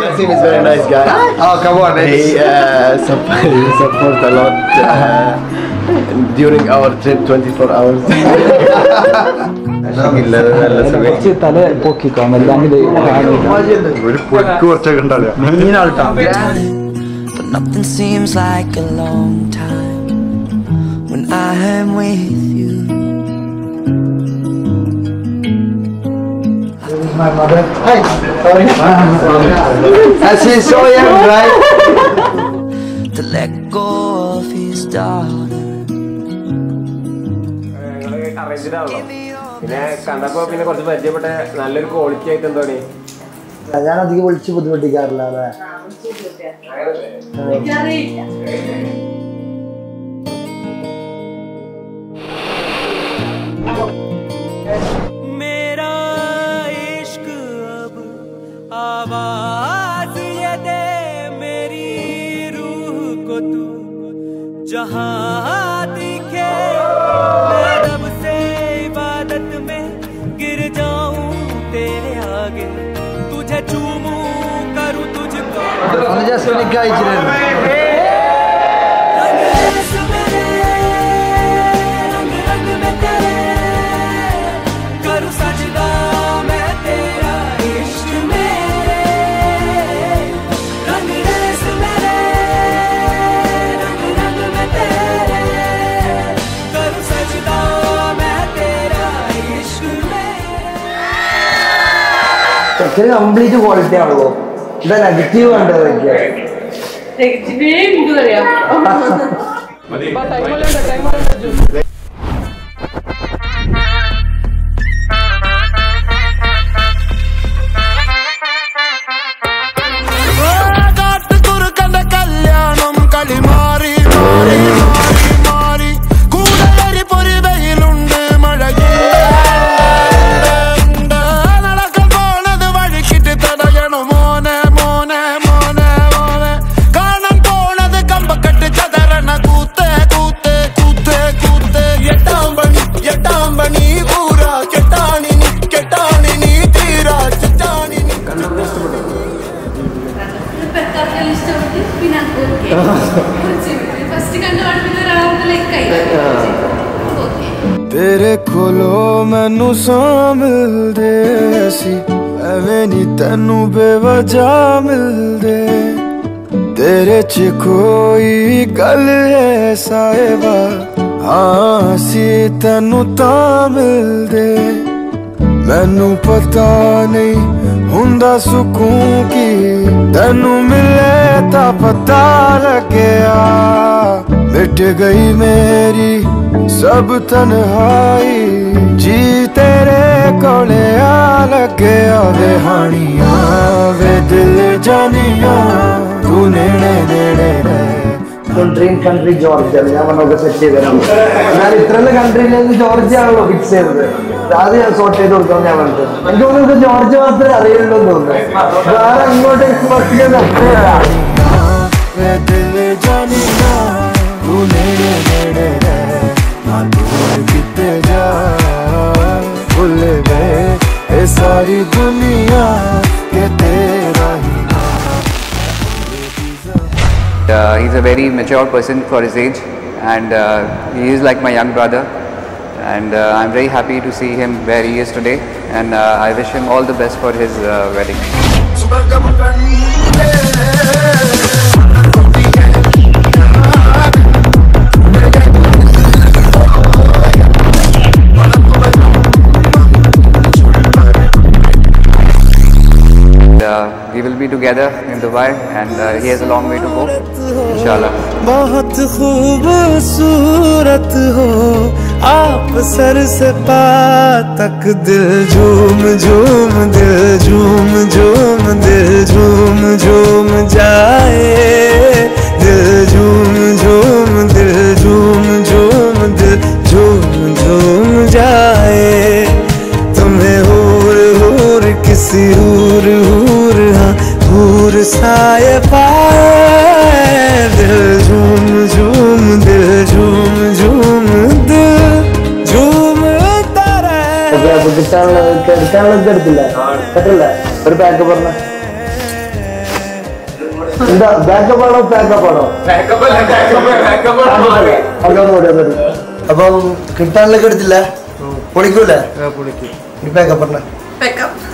Kasim is a very nice guy. Oh, come on. He supports a lot during our trip, 24 hours. But nothing seems like a long time when I am with you. My mother. Hi. Sorry. And she's so young, right? To let go of his daughter. आवाज़ ये दे मेरी रूह को तू जहाँ दिखे, मैं रब से इबादत में गिर जाऊँ तेरे आगे, तुझे चूमूं करूँ तुझको। अनुजा सोनिक का इचरन तेरे अंबलीज़ क्वालिटी आने को इधर नेगेटिव आने लगे नेगेटिव ही मुझे लग रहा है बात टाइम वाला जो तेरे कोलों मैनू सां मिलदे सी एवें नी तैनू बेवजह मिलदे तेरे च कोई गल है साहिबा हां सी तैनू तां मिलदे मैनू पता नहीं हुंदा सुकून की तैनू मिले ता पता लग्या मिट गई मेरी सब तन्हाई जी तेरे कोले आ लगे आवे हानिया वे दिल जानिया तू नेड़े नेड़े तो ड्रीम कंट्री जॉर्जिया में हम लोग सच्चे देना मैं इतने कंट्री लेने जॉर्जिया वालों पिक्चर में आधे या सोटे तो उनका नहीं बनता क्योंकि उनको जॉर्जिया वाले अरेल लोग बोलते हैं बाहर इंगोटे एक्सपर्ट के नक्शे सारी दुनिया के तेरा ही he's a very mature person for his age and he is like my young brother and I'm very happy to see him where he is today and I wish him all the best for his wedding. We will be together in Dubai and he has a long way to go inshallah bahut khoobsurat ho aap sar se pa tak dil jhoom jhoom jaaye dil jhoom jhoom jaaye tumhe hoor hoor kisi hoor साए पाए दिल झूम झूम दिल झूमता रहे अब कितना कितना लग जाता है कटला पर बैग को भरना இந்த ബാക്കപ്പ് ആണോ ഓടിയത്. അപ്പം കിട്ടാനിലേക്ക് എടുത്തില്ല പൊളിക്കൂലേ? പൊളിക്കും.